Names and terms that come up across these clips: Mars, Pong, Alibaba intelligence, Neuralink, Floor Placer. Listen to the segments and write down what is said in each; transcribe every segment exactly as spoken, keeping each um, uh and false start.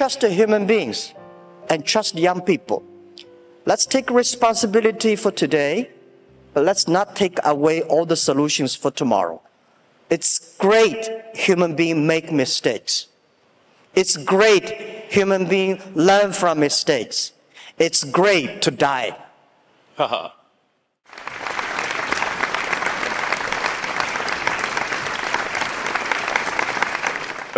trust the human beings and trust young people. Let's take responsibility for today, but let's not take away all the solutions for tomorrow. It's great human beings make mistakes. It's great human beings learn from mistakes. It's great to die. Haha.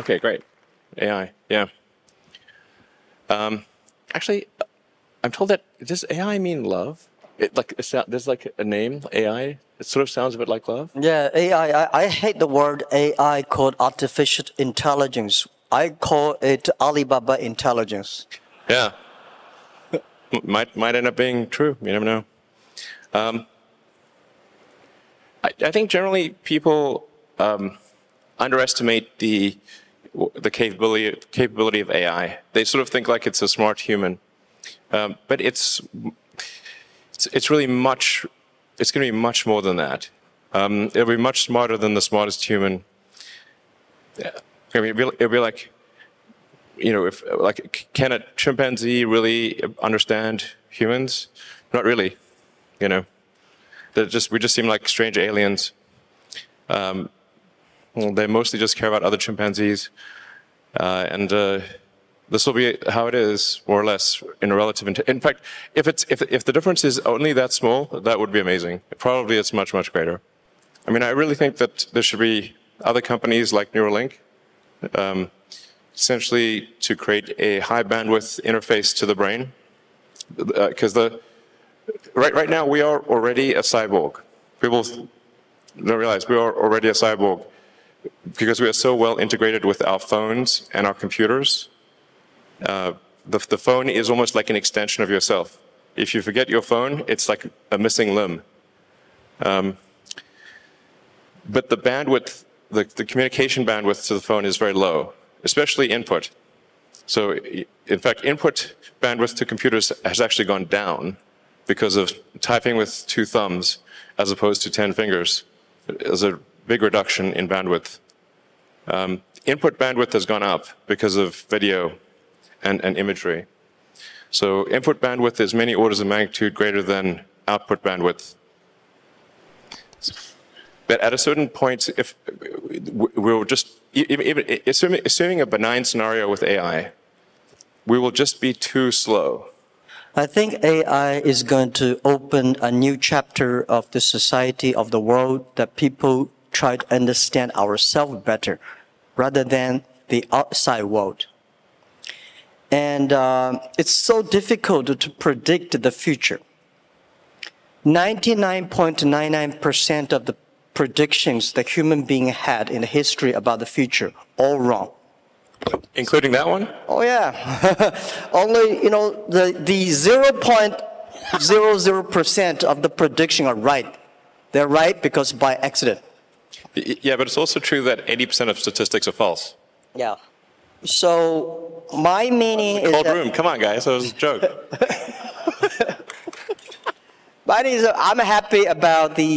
Okay, great. A I, yeah. Um, actually, I'm told that, does A I mean love? It, like, there's like a name, A I, it sort of sounds a bit like love? Yeah, A I, I, I hate the word A I called artificial intelligence. I call it Alibaba intelligence. Yeah. might, might end up being true, you never know. Um, I, I think generally people um, underestimate the the capability capability of A I. They sort of think like it's a smart human, um, but it's, it's it's really much. It's going to be much more than that. Um, it'll be much smarter than the smartest human. I mean, it'll, it'll be like, you know, if like can a chimpanzee really understand humans? Not really. You know, they're just we just seem like strange aliens. Um, Well, they mostly just care about other chimpanzees, uh, and uh, this will be how it is, more or less, in a relative. In fact, if it's if if the difference is only that small, that would be amazing. Probably it's much much greater. I mean, I really think that there should be other companies like Neuralink, um, essentially to create a high bandwidth interface to the brain, because uh, the right right now we are already a cyborg. People don't realize we are already a cyborg. Because we are so well integrated with our phones and our computers, uh, the, the phone is almost like an extension of yourself. If you forget your phone, it's like a missing limb. Um, but the bandwidth, the, the communication bandwidth to the phone is very low, especially input. So in fact, input bandwidth to computers has actually gone down because of typing with two thumbs as opposed to ten fingers. As a big reduction in bandwidth. Um, input bandwidth has gone up because of video and, and imagery. So input bandwidth is many orders of magnitude greater than output bandwidth. But at a certain point, if we will just, even, assuming, assuming a benign scenario with A I, we will just be too slow. I think A I is going to open a new chapter of the society, of the world, that people try to understand ourselves better rather than the outside world. And uh, it's so difficult to predict the future. ninety-nine point nine nine percent of the predictions that human beings had in the history about the future, all wrong. Including that one? Oh yeah. Only, you know, the, the zero point zero zero percent of the prediction are right. They're right because by accident. Yeah, but it's also true that eighty percent of statistics are false. Yeah. So my meaning is cold room. Come on, guys. That was a joke. My meaning is that I'm happy about the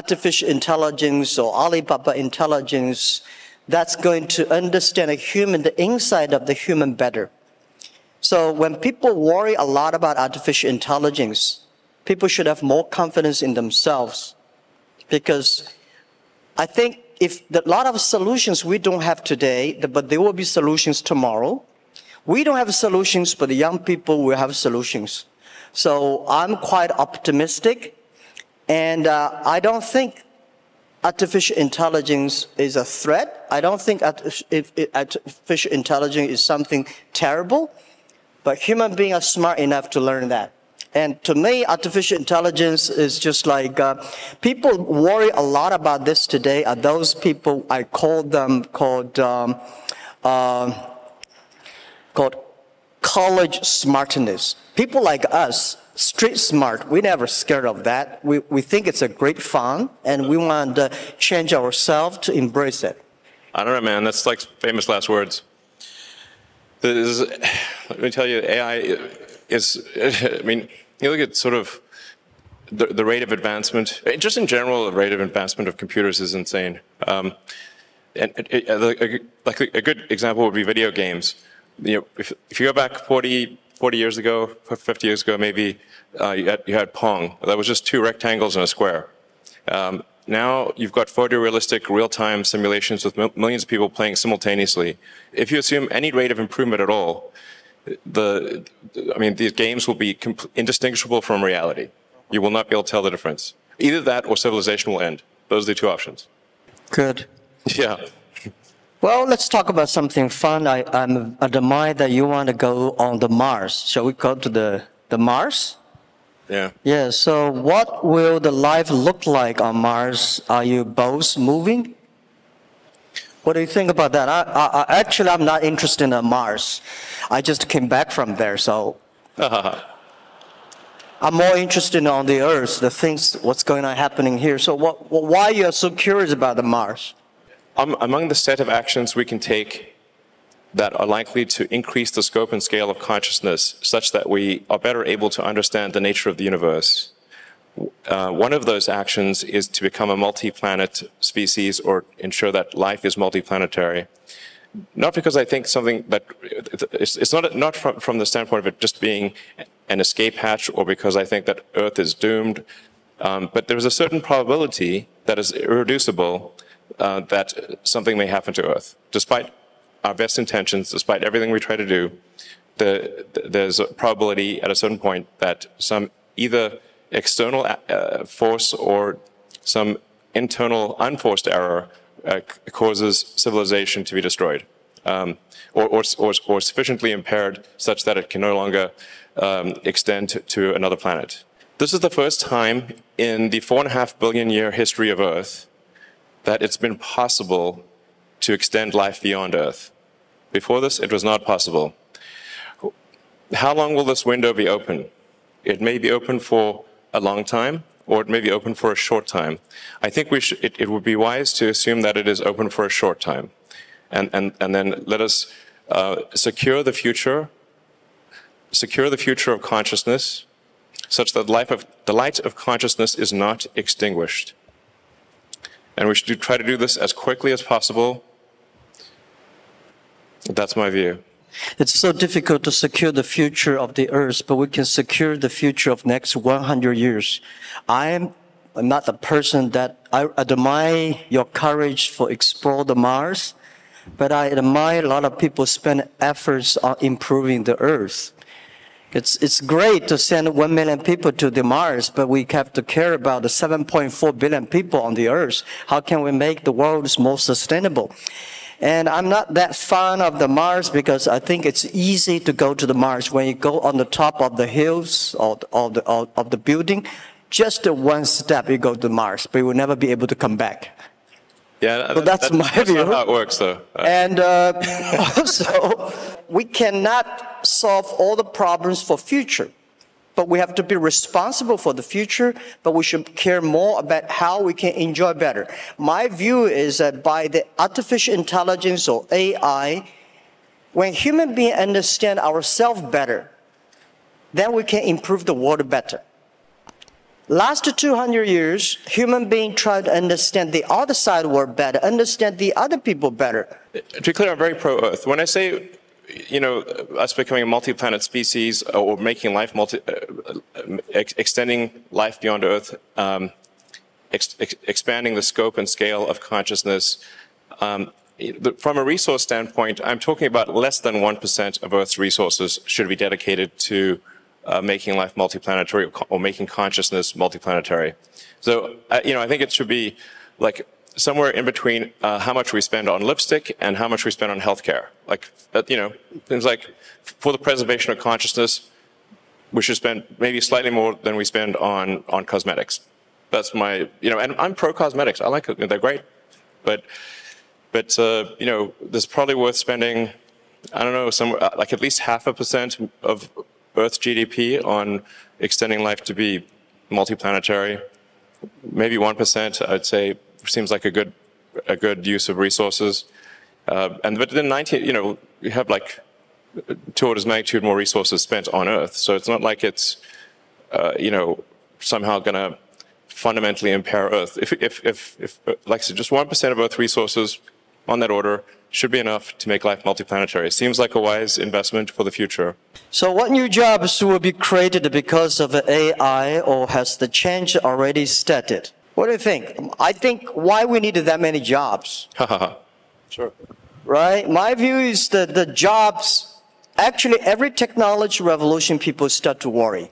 artificial intelligence or Alibaba intelligence that's going to understand a human, the inside of the human better. So when people worry a lot about artificial intelligence, people should have more confidence in themselves, because I think if a lot of solutions we don't have today, but there will be solutions tomorrow. We don't have solutions, but the young people will have solutions. So I'm quite optimistic, and uh, I don't think artificial intelligence is a threat. I don't think artificial intelligence is something terrible, but human beings are smart enough to learn that. And to me, artificial intelligence is just like, uh, people worry a lot about this today are those people I call them called, um, um, called college smartness. People like us, street smart, we're never scared of that. We, we think it's a great fun, and we want to change ourselves to embrace it. I don't know, man, that's like famous last words. This is, let me tell you, A I, is, I mean, you look at sort of the, the rate of advancement, just in general, the rate of advancement of computers is insane. Um, and it, it, like a good example would be video games. you know, if, if you go back forty, forty years ago, fifty years ago maybe, uh, you, had, you had Pong. That was just two rectangles and a square. Um, now you've got photorealistic real-time simulations with mil millions of people playing simultaneously. If you assume any rate of improvement at all, the, I mean, these games will be indistinguishable from reality. You will not be able to tell the difference. Either that or civilization will end. Those are the two options. Good. Yeah. Well, let's talk about something fun. I, I'm of the mind that you want to go on the Mars. Shall we go to the, the Mars? Yeah. Yeah, so what will the life look like on Mars? Are you both moving? What do you think about that? I, I, I actually, I'm not interested in Mars. I just came back from there, so... I'm more interested on the Earth, the things, what's going on happening here. So what, why are you so curious about the Mars? Um, among the set of actions we can take that are likely to increase the scope and scale of consciousness such that we are better able to understand the nature of the universe, uh, one of those actions is to become a multi-planet species or ensure that life is multi-planetary. Not because I think something that, it's, it's not, not from, from the standpoint of it just being an escape hatch or because I think that Earth is doomed, um, but there's a certain probability that is irreducible uh, that something may happen to Earth. Despite our best intentions, despite everything we try to do, the, the, there's a probability at a certain point that some either external uh, force or some internal unforced error Uh, causes civilization to be destroyed, um, or, or, or, or sufficiently impaired such that it can no longer um, extend to, to another planet. This is the first time in the four and a half billion year history of Earth that it's been possible to extend life beyond Earth. Before this, it was not possible. How long will this window be open? It may be open for a long time, or it may be open for a short time. I think we should, it, it would be wise to assume that it is open for a short time. And, and, and then let us uh, secure the future, secure the future of consciousness, such that life of, the light of consciousness is not extinguished. And we should do, try to do this as quickly as possible. That's my view. It's so difficult to secure the future of the Earth, but we can secure the future of next one hundred years. I'm not the person that I admire your courage for explore the Mars, but I admire a lot of people spend efforts on improving the Earth. It's, it's great to send one million people to the Mars, but we have to care about the seven point four billion people on the Earth. How can we make the world more sustainable? And I'm not that fond of the Mars because I think it's easy to go to the Mars when you go on the top of the hills or of the, or of the building. Just one step, you go to Mars, but you will never be able to come back. Yeah, so that's, that's my that's view. That's not how it works, though. And uh, also, we cannot solve all the problems for future. But we have to be responsible for the future, but we should care more about how we can enjoy better. My view is that by the artificial intelligence or A I, when human beings understand ourselves better, then we can improve the world better. Last two hundred years, human beings try to understand the other side world better, understand the other people better. To be clear, I'm very pro-Earth. When I say you know, us becoming a multi-planet species or making life multi, uh, ex extending life beyond Earth, um, ex ex expanding the scope and scale of consciousness. Um, from a resource standpoint, I'm talking about less than one percent of Earth's resources should be dedicated to uh, making life multi-planetary or, or making consciousness multi-planetary. So, uh, you know, I think it should be like somewhere in between uh, how much we spend on lipstick and how much we spend on healthcare. Like, you know, things like for the preservation of consciousness, we should spend maybe slightly more than we spend on, on cosmetics. That's my, you know, and I'm pro-cosmetics. I like them, they're great. But, but uh, you know, this is probably worth spending, I don't know, some, like at least half a percent of Earth's G D P on extending life to be multi-planetary. Maybe one percent, I'd say, seems like a good, a good use of resources. Uh, and but then nineteen, you know, you have like two orders of magnitude more resources spent on Earth. So it's not like it's, uh, you know, somehow going to fundamentally impair Earth. If, if, if, if like I said, just one percent of Earth resources on that order should be enough to make life multiplanetary. Seems like a wise investment for the future. So what new jobs will be created because of A I, or has the change already started? What do you think? I think why we needed that many jobs. Sure. Right? My view is that the jobs, actually every technology revolution, people start to worry.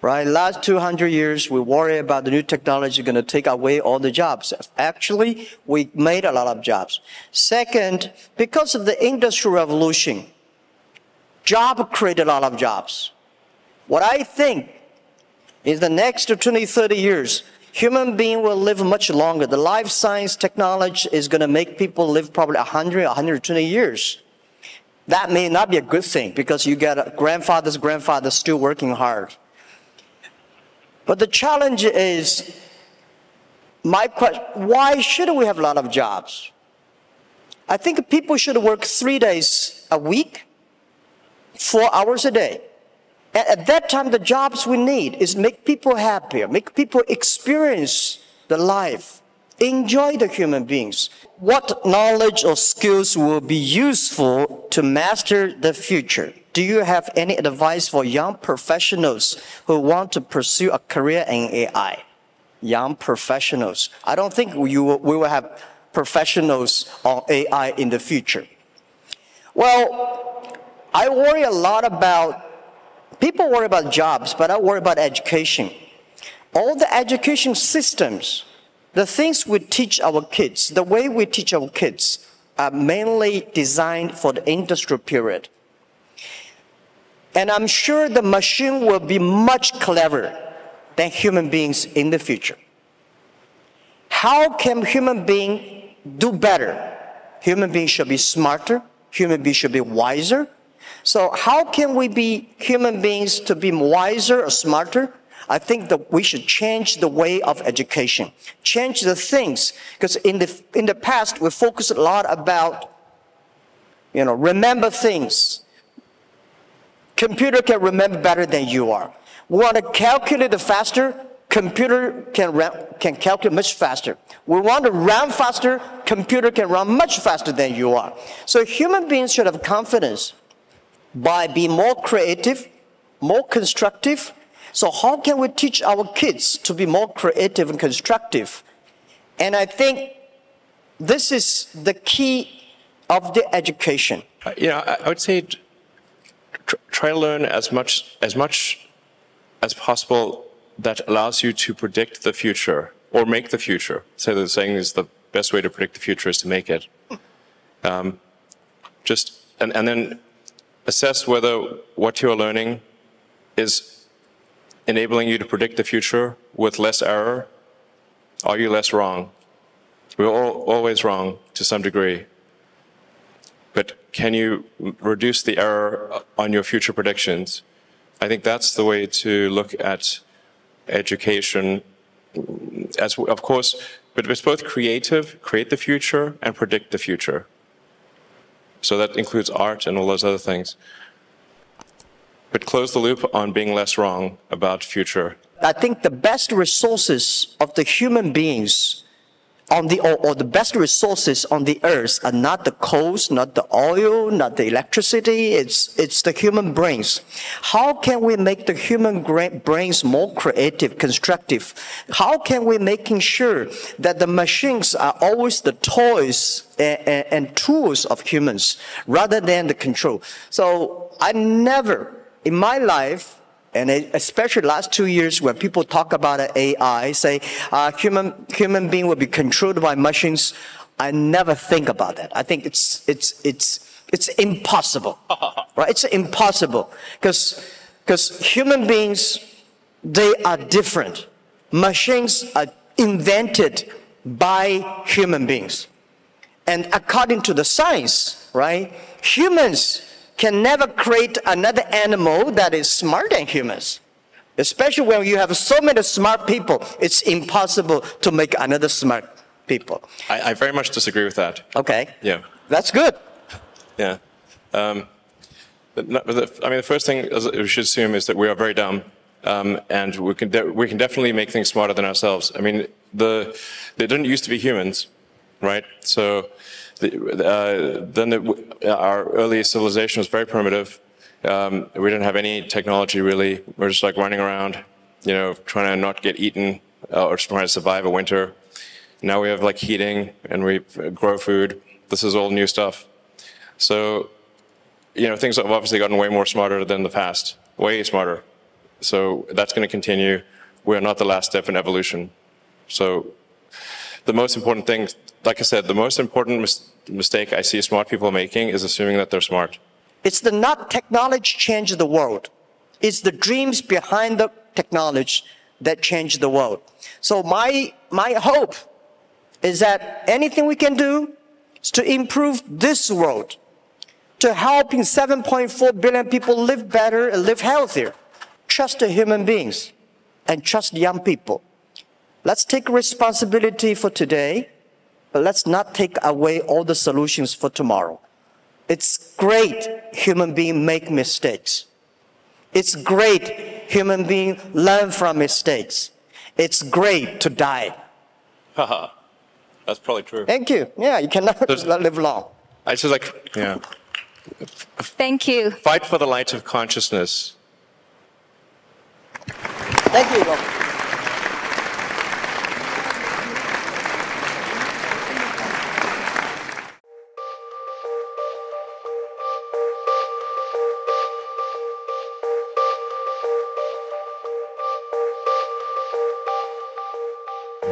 Right? Last two hundred years, we worry about the new technology going to take away all the jobs. Actually, we made a lot of jobs. Second, because of the industrial revolution, job created a lot of jobs. What I think is the next twenty, thirty years, human being will live much longer. The life science technology is going to make people live probably one hundred, one hundred twenty years. That may not be a good thing because you got a grandfather's grandfather still working hard. But the challenge is, my question, why should we have a lot of jobs? I think people should work three days a week, four hours a day. And at that time, the jobs we need is make people happier, make people experience the life, enjoy the human beings. What knowledge or skills will be useful to master the future? Do you have any advice for young professionals who want to pursue a career in A I? Young professionals. I don't think we will, we will have professionals on A I in the future. Well, I worry a lot about, people worry about jobs, but I worry about education. All the education systems, the things we teach our kids, the way we teach our kids, are mainly designed for the industrial period. And I'm sure the machine will be much cleverer than human beings in the future. How can human beings do better? Human beings should be smarter. Human beings should be wiser. So how can we be human beings to be wiser or smarter? I think that we should change the way of education, change the things. Because in the, in the past, we focused a lot about, you know, remember things. Computer can remember better than you are. We want to calculate it faster, computer can, can calculate much faster. We want to run faster, computer can run much faster than you are. So human beings should have confidence by being more creative, more constructive. So how can we teach our kids to be more creative and constructive? And I think this is the key of the education. Uh, you know, I, I would say try to learn as much, as much as possible that allows you to predict the future or make the future. So the saying is the best way to predict the future is to make it. Um, just and, and then assess whether what you are learning is enabling you to predict the future with less error. Are you less wrong? We're all, always wrong to some degree. But can you reduce the error on your future predictions? I think that's the way to look at education. As of course, but it's both creative, create the future, and predict the future. So that includes art and all those other things. But close the loop on being less wrong about future. I think the best resources of the human beings on the, or, or the best resources on the earth are not the coals, not the oil, not the electricity, it's, it's the human brains. How can we make the human brains more creative, constructive? How can we making sure that the machines are always the toys and, and, and tools of humans rather than the control? So I never in my life, and especially last two years when people talk about A I, say uh, human human being will be controlled by machines, I never think about that. I think it's it's it's it's impossible, right? It's impossible because because human beings, they are different. Machines are invented by human beings, and according to the science, right? Humans can never create another animal that is smarter than humans. Especially when you have so many smart people, it's impossible to make another smart people. I, I very much disagree with that. Okay. Yeah. That's good. Yeah. Um, but not, but the, I mean, the first thing we should assume is that we are very dumb, um, and we can, de we can definitely make things smarter than ourselves. I mean, the, they didn't used to be humans. right? So the, uh, then it, our early civilization was very primitive. Um, we didn't have any technology really. We're just like running around, you know, trying to not get eaten uh, or just trying to survive a winter. Now we have like heating and we grow food. This is all new stuff. So, you know, things have obviously gotten way more smarter than the past, way smarter. So that's going to continue. We're not the last step in evolution. So the most important thing, like I said, the most important mis- mistake I see smart people making is assuming that they're smart. It's the not technology change the world. It's the dreams behind the technology that change the world. So my, my hope is that anything we can do is to improve this world, to helping seven point four billion people live better and live healthier. Trust the human beings and trust young people. Let's take responsibility for today, but let's not take away all the solutions for tomorrow. It's great human beings make mistakes. It's great human beings learn from mistakes. It's great to die. Haha, that's probably true. Thank you. Yeah, you cannot There's, live long. I just like, yeah. Thank you. Fight for the light of consciousness. Thank you.